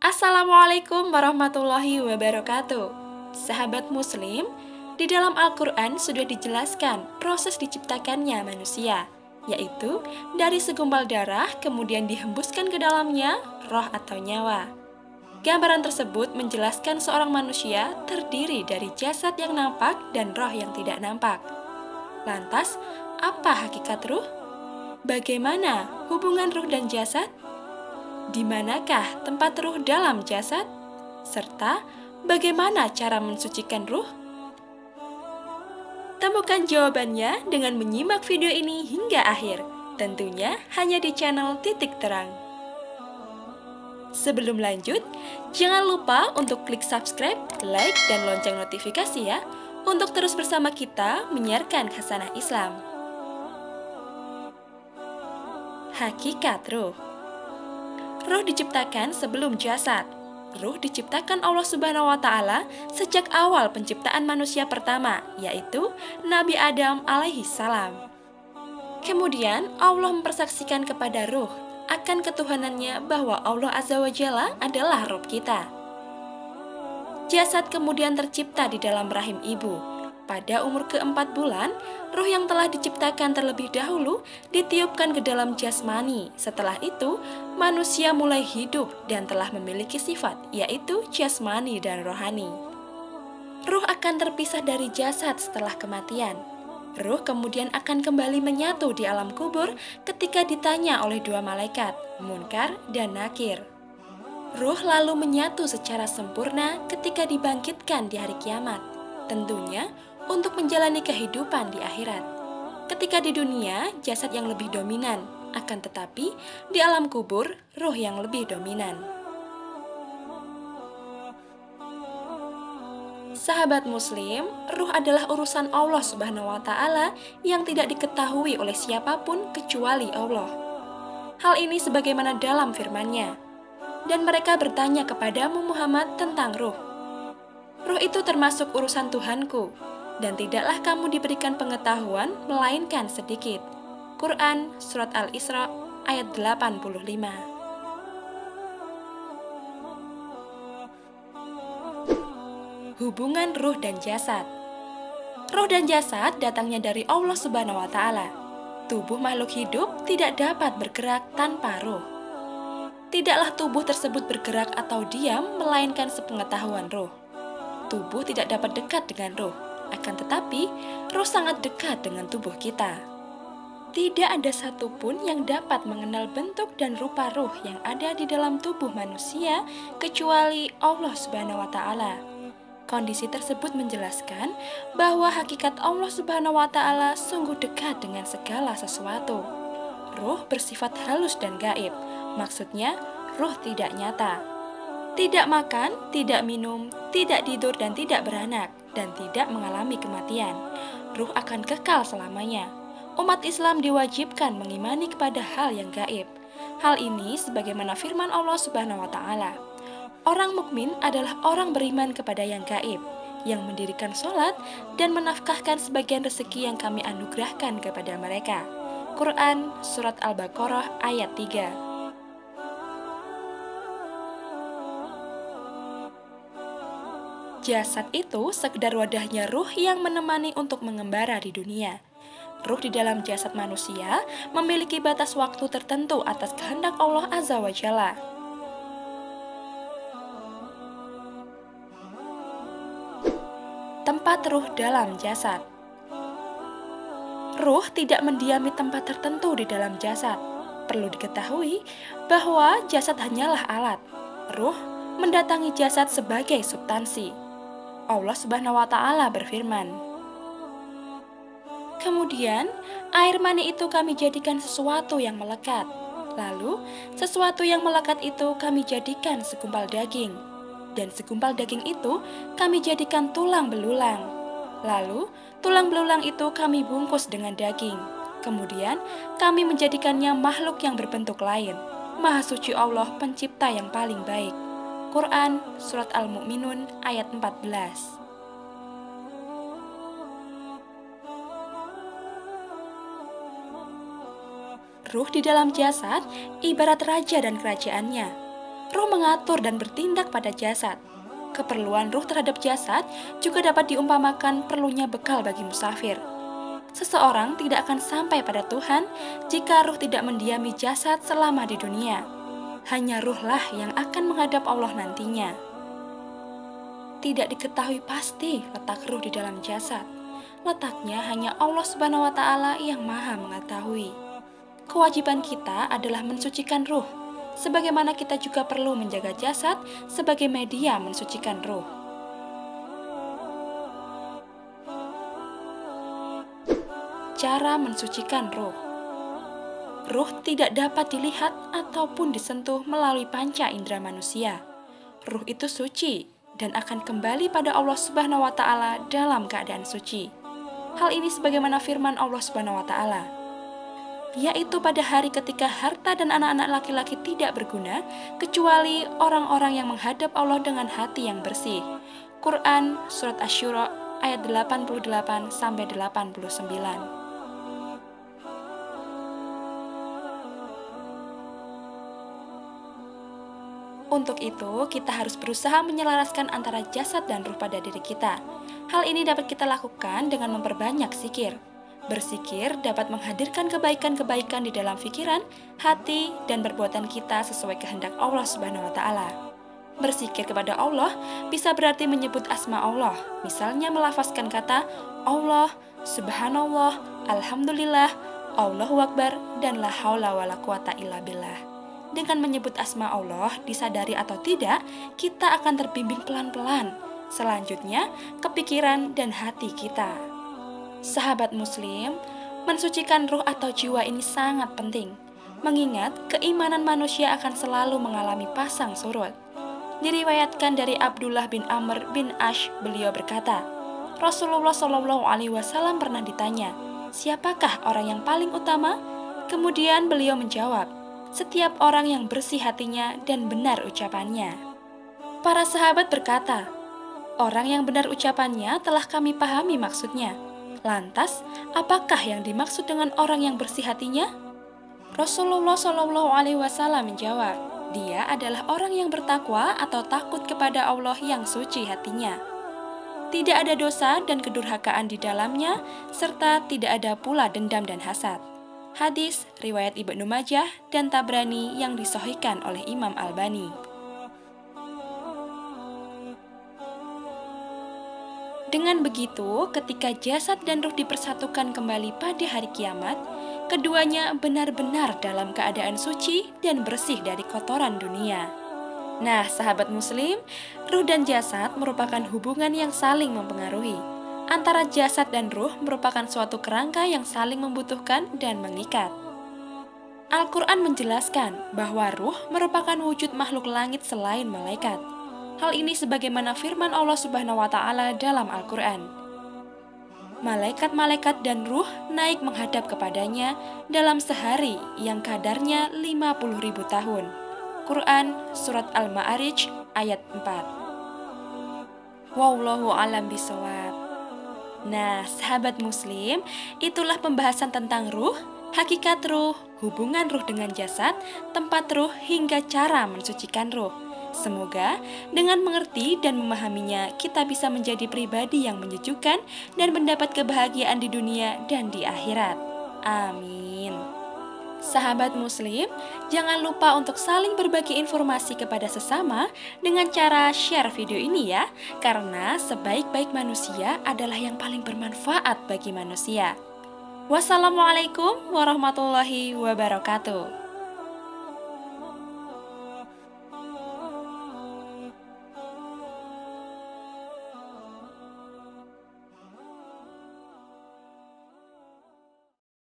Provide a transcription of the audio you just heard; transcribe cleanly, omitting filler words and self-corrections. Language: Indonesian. Assalamualaikum warahmatullahi wabarakatuh. Sahabat muslim, di dalam Al-Quran sudah dijelaskan proses diciptakannya manusia, yaitu dari segumpal darah kemudian dihembuskan ke dalamnya roh atau nyawa. Gambaran tersebut menjelaskan seorang manusia terdiri dari jasad yang nampak dan roh yang tidak nampak. Lantas, apa hakikat ruh? Bagaimana hubungan ruh dan jasad? Di manakah tempat ruh dalam jasad? Serta bagaimana cara mensucikan ruh? Temukan jawabannya dengan menyimak video ini hingga akhir. Tentunya hanya di channel Titik Terang. Sebelum lanjut, jangan lupa untuk klik subscribe, like, dan lonceng notifikasi ya, untuk terus bersama kita menyiarkan khasanah Islam. Hakikat ruh. Ruh diciptakan sebelum jasad. Ruh diciptakan Allah SWT sejak awal penciptaan manusia pertama, yaitu Nabi Adam Alaihissalam. Kemudian Allah mempersaksikan kepada ruh akan ketuhanannya bahwa Allah Azza wa Jalla adalah Rabb kita. Jasad kemudian tercipta di dalam rahim ibu. Pada umur keempat bulan, ruh yang telah diciptakan terlebih dahulu ditiupkan ke dalam jasmani. Setelah itu, manusia mulai hidup dan telah memiliki sifat, yaitu jasmani dan rohani. Ruh akan terpisah dari jasad setelah kematian. Ruh kemudian akan kembali menyatu di alam kubur ketika ditanya oleh dua malaikat, Munkar dan Nakir. Ruh lalu menyatu secara sempurna ketika dibangkitkan di hari kiamat. Tentunya, untuk menjalani kehidupan di akhirat. Ketika di dunia, jasad yang lebih dominan, akan tetapi di alam kubur, ruh yang lebih dominan. Sahabat muslim, ruh adalah urusan Allah SWT yang tidak diketahui oleh siapapun kecuali Allah. Hal ini sebagaimana dalam firman-Nya. Dan mereka bertanya kepadamu Muhammad tentang ruh. Ruh itu termasuk urusan Tuhanku. Dan tidaklah kamu diberikan pengetahuan, melainkan sedikit. Quran, Surat Al-Isra, ayat 85. Hubungan ruh dan jasad. Ruh dan jasad datangnya dari Allah SWT. Tubuh makhluk hidup tidak dapat bergerak tanpa ruh. Tidaklah tubuh tersebut bergerak atau diam, melainkan sepengetahuan ruh. Tubuh tidak dapat dekat dengan ruh. Akan tetapi, roh sangat dekat dengan tubuh kita. Tidak ada satupun yang dapat mengenal bentuk dan rupa ruh yang ada di dalam tubuh manusia kecuali Allah SWT. Kondisi tersebut menjelaskan bahwa hakikat Allah SWT sungguh dekat dengan segala sesuatu. Ruh bersifat halus dan gaib, maksudnya ruh tidak nyata. Tidak makan, tidak minum, tidak tidur dan tidak beranak, dan tidak mengalami kematian. Ruh akan kekal selamanya. Umat Islam diwajibkan mengimani kepada hal yang gaib. Hal ini sebagaimana firman Allah SWT. Orang mukmin adalah orang beriman kepada yang gaib, yang mendirikan sholat dan menafkahkan sebagian rezeki yang kami anugerahkan kepada mereka. Quran, Surat Al-Baqarah, ayat 3. Jasad itu sekedar wadahnya ruh yang menemani untuk mengembara di dunia. Ruh di dalam jasad manusia memiliki batas waktu tertentu atas kehendak Allah Azza wa Jalla. Tempat ruh dalam jasad. Ruh tidak mendiami tempat tertentu di dalam jasad. Perlu diketahui bahwa jasad hanyalah alat. Ruh mendatangi jasad sebagai substansi. Allah SWT berfirman, kemudian air mani itu kami jadikan sesuatu yang melekat. Lalu sesuatu yang melekat itu kami jadikan segumpal daging. Dan segumpal daging itu kami jadikan tulang belulang. Lalu tulang belulang itu kami bungkus dengan daging. Kemudian kami menjadikannya makhluk yang berbentuk lain. Maha suci Allah, pencipta yang paling baik. Quran, Surat Al-Mu'minun, ayat 14. Ruh di dalam jasad ibarat raja dan kerajaannya. Roh mengatur dan bertindak pada jasad. Keperluan ruh terhadap jasad juga dapat diumpamakan perlunya bekal bagi musafir. Seseorang tidak akan sampai pada Tuhan jika ruh tidak mendiami jasad selama di dunia. Hanya ruhlah yang akan menghadap Allah nantinya. Tidak diketahui pasti letak ruh di dalam jasad. Letaknya hanya Allah SWT yang maha mengetahui. Kewajiban kita adalah mensucikan ruh, sebagaimana kita juga perlu menjaga jasad sebagai media mensucikan ruh. Cara mensucikan ruh. Ruh tidak dapat dilihat ataupun disentuh melalui panca indera manusia. Ruh itu suci dan akan kembali pada Allah SWT dalam keadaan suci. Hal ini sebagaimana firman Allah SWT, yaitu pada hari ketika harta dan anak-anak laki-laki tidak berguna kecuali orang-orang yang menghadap Allah dengan hati yang bersih. Quran Surat Asy-Syura ayat 88-89. Untuk itu, kita harus berusaha menyelaraskan antara jasad dan ruh pada diri kita. Hal ini dapat kita lakukan dengan memperbanyak zikir. Berzikir dapat menghadirkan kebaikan-kebaikan di dalam pikiran, hati, dan perbuatan kita sesuai kehendak Allah SWT. Berzikir kepada Allah bisa berarti menyebut asma Allah, misalnya melafazkan kata Allah, Subhanallah, Alhamdulillah, Allahu Akbar, dan la haula wa la quwata illa billah. Dengan menyebut asma Allah, disadari atau tidak, kita akan terbimbing pelan-pelan. Selanjutnya, kepikiran dan hati kita. Sahabat muslim, mensucikan ruh atau jiwa ini sangat penting. Mengingat, keimanan manusia akan selalu mengalami pasang surut. Diriwayatkan dari Abdullah bin Amr bin Ash, beliau berkata, Rasulullah SAW pernah ditanya, siapakah orang yang paling utama? Kemudian beliau menjawab, setiap orang yang bersih hatinya dan benar ucapannya. Para sahabat berkata, orang yang benar ucapannya telah kami pahami maksudnya. Lantas, apakah yang dimaksud dengan orang yang bersih hatinya? Rasulullah SAW menjawab, dia adalah orang yang bertakwa atau takut kepada Allah yang suci hatinya. Tidak ada dosa dan kedurhakaan di dalamnya, serta tidak ada pula dendam dan hasad. Hadis riwayat Ibnu Majah dan Tabrani yang disahihkan oleh Imam Albani. Dengan begitu, ketika jasad dan ruh dipersatukan kembali pada hari kiamat, keduanya benar-benar dalam keadaan suci dan bersih dari kotoran dunia. Nah, sahabat muslim, ruh dan jasad merupakan hubungan yang saling mempengaruhi. Antara jasad dan ruh merupakan suatu kerangka yang saling membutuhkan dan mengikat. Al-Quran menjelaskan bahwa ruh merupakan wujud makhluk langit selain malaikat. Hal ini sebagaimana firman Allah SWT dalam Al-Quran. Malaikat-malaikat dan ruh naik menghadap kepadanya dalam sehari yang kadarnya 50.000 tahun. Quran Surat Al-Ma'arij ayat 4. Wallahu a'lam bishawab. Nah, sahabat muslim, itulah pembahasan tentang ruh, hakikat ruh, hubungan ruh dengan jasad, tempat ruh, hingga cara mensucikan ruh. Semoga dengan mengerti dan memahaminya, kita bisa menjadi pribadi yang menyejukkan dan mendapat kebahagiaan di dunia dan di akhirat. Amin. Sahabat muslim, jangan lupa untuk saling berbagi informasi kepada sesama dengan cara share video ini ya, karena sebaik-baik manusia adalah yang paling bermanfaat bagi manusia. Wassalamualaikum warahmatullahi wabarakatuh.